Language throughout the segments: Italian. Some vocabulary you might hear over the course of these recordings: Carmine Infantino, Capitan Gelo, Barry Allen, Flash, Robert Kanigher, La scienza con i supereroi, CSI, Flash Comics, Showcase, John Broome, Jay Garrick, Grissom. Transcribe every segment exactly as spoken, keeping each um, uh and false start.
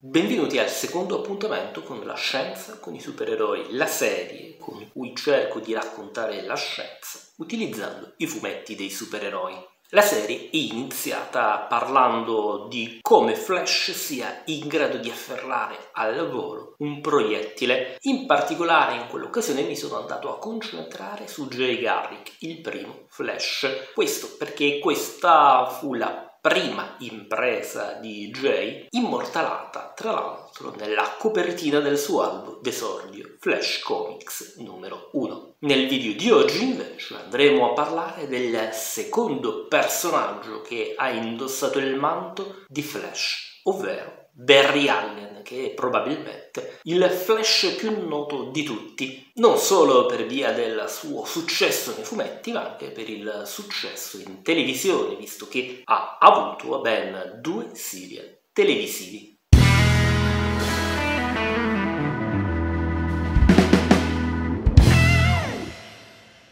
Benvenuti al secondo appuntamento con la scienza, con i supereroi, la serie con cui cerco di raccontare la scienza utilizzando i fumetti dei supereroi. La serie è iniziata parlando di come Flash sia in grado di afferrare al volo un proiettile. In particolare in quell'occasione mi sono andato a concentrare su Jay Garrick, il primo Flash. Questo perché questa fu la prima impresa di Jay, immortalata tra l'altro nella copertina del suo album d'esordio Flash Comics numero uno. Nel video di oggi invece andremo a parlare del secondo personaggio che ha indossato il manto di Flash, ovvero Barry Allen, che è probabilmente il Flash più noto di tutti, non solo per via del suo successo nei fumetti, ma anche per il successo in televisione, visto che ha avuto ben due serial televisivi.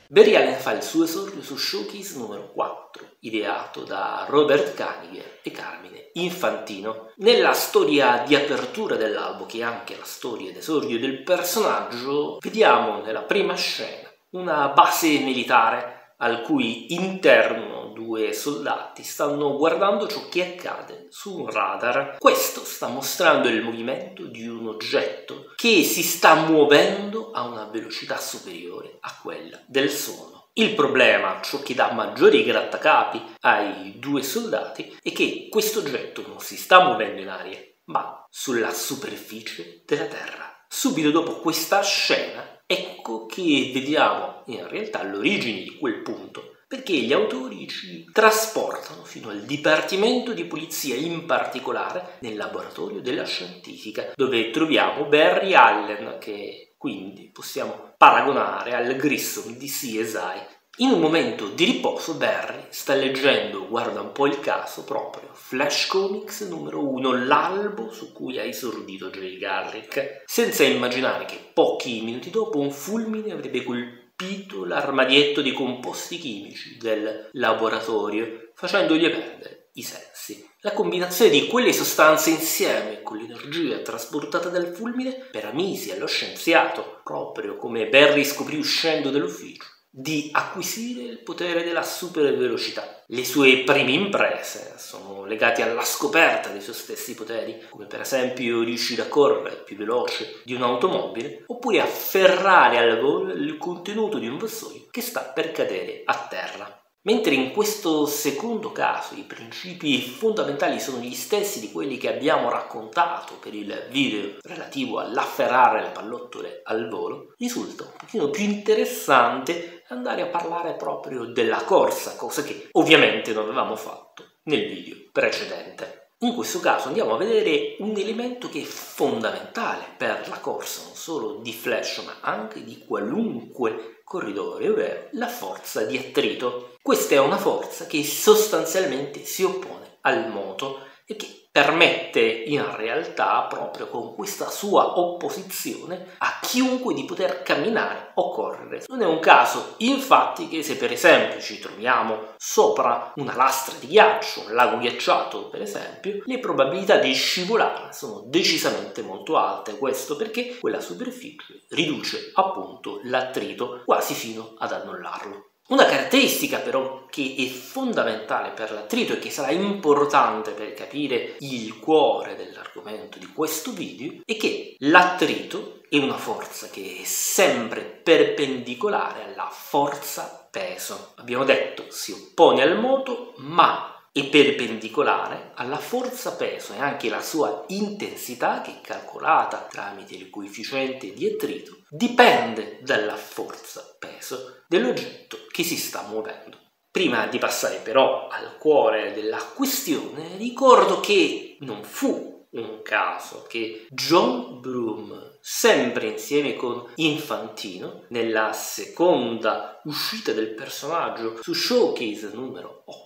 Barry Allen fa il suo esordio su Showcase numero quattro, ideato da Robert Kanigher e Carmine Infantino. Nella storia di apertura dell'albo, che è anche la storia d'esordio del personaggio, vediamo nella prima scena una base militare al cui interno due soldati stanno guardando ciò che accade su un radar. Questo sta mostrando il movimento di un oggetto che si sta muovendo a una velocità superiore a quella del suono. Il problema, ciò che dà maggiori grattacapi ai due soldati, è che questo oggetto non si sta muovendo in aria, ma sulla superficie della Terra. Subito dopo questa scena, ecco che vediamo in realtà l'origine di quel punto, perché gli autori ci trasportano fino al dipartimento di polizia, in particolare nel laboratorio della scientifica, dove troviamo Barry Allen, che quindi possiamo paragonare al Grissom di C S I. In un momento di riposo Barry sta leggendo, guarda un po' il caso, proprio Flash Comics numero uno, l'albo su cui ha esordito Jay Garrick, senza immaginare che pochi minuti dopo un fulmine avrebbe colpito l'armadietto di composti chimici del laboratorio, facendogli perdere i sensi. La combinazione di quelle sostanze insieme con l'energia trasportata dal fulmine permise allo scienziato, proprio come Barry scoprì uscendo dall'ufficio, di acquisire il potere della supervelocità. Le sue prime imprese sono legate alla scoperta dei suoi stessi poteri, come per esempio riuscire a correre più veloce di un'automobile, oppure afferrare al volo il contenuto di un vassoio che sta per cadere a terra. Mentre in questo secondo caso i principi fondamentali sono gli stessi di quelli che abbiamo raccontato per il video relativo all'afferrare le pallottole al volo, risulta un pochino più interessante andare a parlare proprio della corsa, cosa che ovviamente non avevamo fatto nel video precedente. In questo caso andiamo a vedere un elemento che è fondamentale per la corsa, non solo di Flash ma anche di qualunque corridore, ovvero la forza di attrito. Questa è una forza che sostanzialmente si oppone al moto e che permette in realtà, proprio con questa sua opposizione, a chiunque di poter camminare o correre. Non è un caso infatti che se per esempio ci troviamo sopra una lastra di ghiaccio, un lago ghiacciato per esempio, le probabilità di scivolare sono decisamente molto alte. Questo perché quella superficie riduce appunto l'attrito quasi fino ad annullarlo. Una caratteristica però che è fondamentale per l'attrito e che sarà importante per capire il cuore dell'argomento di questo video è che l'attrito è una forza che è sempre perpendicolare alla forza peso. Abbiamo detto si oppone al moto ma è perpendicolare alla forza peso e anche la sua intensità, che è calcolata tramite il coefficiente di attrito, dipende dalla forza peso dell'oggetto che si sta muovendo. Prima di passare però al cuore della questione, ricordo che non fu un caso che John Broome, sempre insieme con Infantino, nella seconda uscita del personaggio su Showcase numero otto,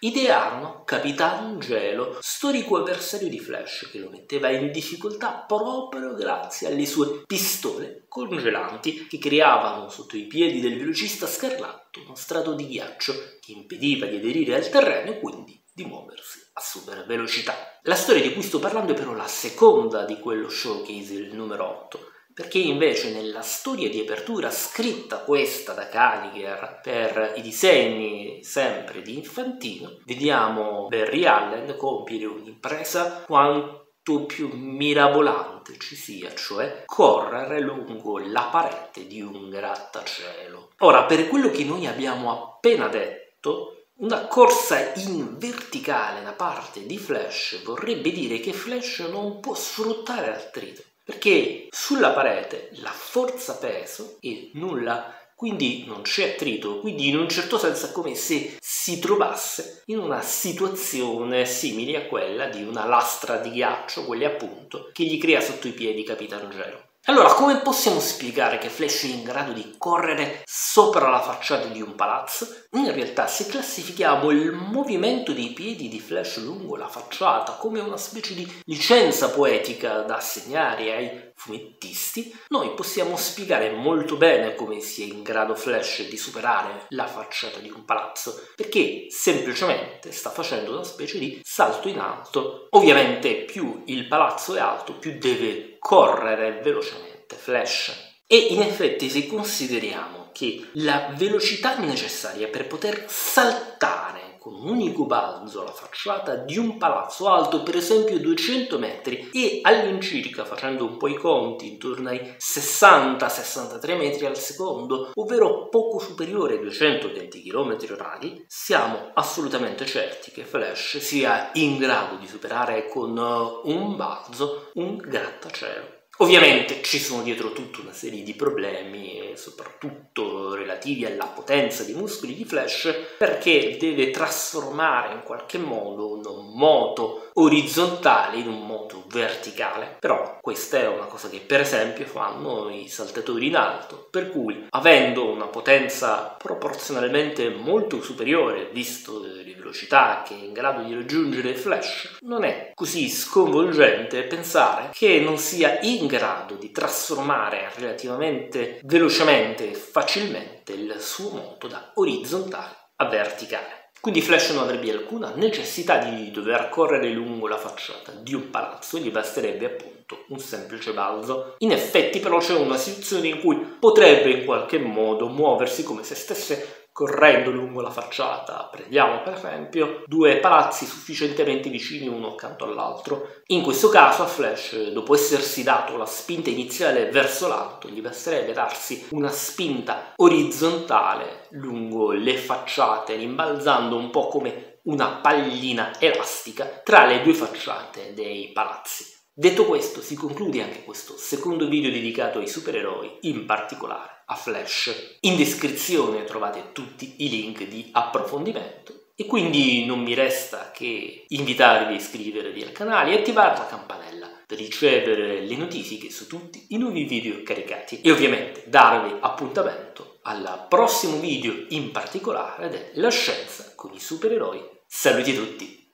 idearono Capitan Gelo, storico avversario di Flash che lo metteva in difficoltà proprio grazie alle sue pistole congelanti che creavano sotto i piedi del velocista scarlatto uno strato di ghiaccio che impediva di aderire al terreno e quindi di muoversi, assumere velocità. La storia di cui sto parlando è però la seconda di quello showcase, il numero otto, perché invece nella storia di apertura scritta questa da Kanigher per i disegni sempre di Infantino, vediamo Barry Allen compiere un'impresa quanto più mirabolante ci sia, cioè correre lungo la parete di un grattacielo. Ora, per quello che noi abbiamo appena detto, una corsa in verticale da parte di Flash vorrebbe dire che Flash non può sfruttare l'attrito, perché sulla parete la forza peso è nulla, quindi non c'è attrito, quindi in un certo senso è come se si trovasse in una situazione simile a quella di una lastra di ghiaccio, quelle appunto, che gli crea sotto i piedi Capitan Gelo. Allora, come possiamo spiegare che Flash è in grado di correre sopra la facciata di un palazzo? In realtà, se classifichiamo il movimento dei piedi di Flash lungo la facciata come una specie di licenza poetica da assegnare ai fumettisti, noi possiamo spiegare molto bene come sia in grado Flash di superare la facciata di un palazzo, perché semplicemente sta facendo una specie di salto in alto. Ovviamente più il palazzo è alto, più deve correre velocemente Flash. E in effetti, se consideriamo che la velocità necessaria per poter saltare con un unico balzo la facciata di un palazzo alto, per esempio duecento metri, e all'incirca, facendo un po' i conti, intorno ai sessanta sessantatré metri al secondo, ovvero poco superiore ai duecentoventi chilometri orari, siamo assolutamente certi che Flash sia in grado di superare con un balzo un grattacielo. Ovviamente ci sono dietro tutta una serie di problemi, soprattutto relativi alla potenza dei muscoli di Flash, perché deve trasformare in qualche modo un moto orizzontale in un moto verticale. Però questa è una cosa che per esempio fanno i saltatori in alto, per cui avendo una potenza proporzionalmente molto superiore, visto le velocità che è in grado di raggiungere Flash, non è così sconvolgente pensare che non sia in grado di trasformare relativamente velocemente e facilmente il suo moto da orizzontale a verticale. Quindi Flash non avrebbe alcuna necessità di dover correre lungo la facciata di un palazzo, gli basterebbe appunto un semplice balzo. In effetti però c'è una situazione in cui potrebbe in qualche modo muoversi come se stesse correndo lungo la facciata. Prendiamo per esempio due palazzi sufficientemente vicini uno accanto all'altro. In questo caso a Flash, dopo essersi dato la spinta iniziale verso l'alto, gli basterebbe darsi una spinta orizzontale lungo le facciate, rimbalzando un po' come una pallina elastica tra le due facciate dei palazzi. Detto questo, si conclude anche questo secondo video dedicato ai supereroi, in particolare a Flash. In descrizione trovate tutti i link di approfondimento e quindi non mi resta che invitarvi a iscrivervi al canale e attivare la campanella per ricevere le notifiche su tutti i nuovi video caricati e ovviamente darvi appuntamento al prossimo video, in particolare della scienza con i supereroi. Saluti a tutti!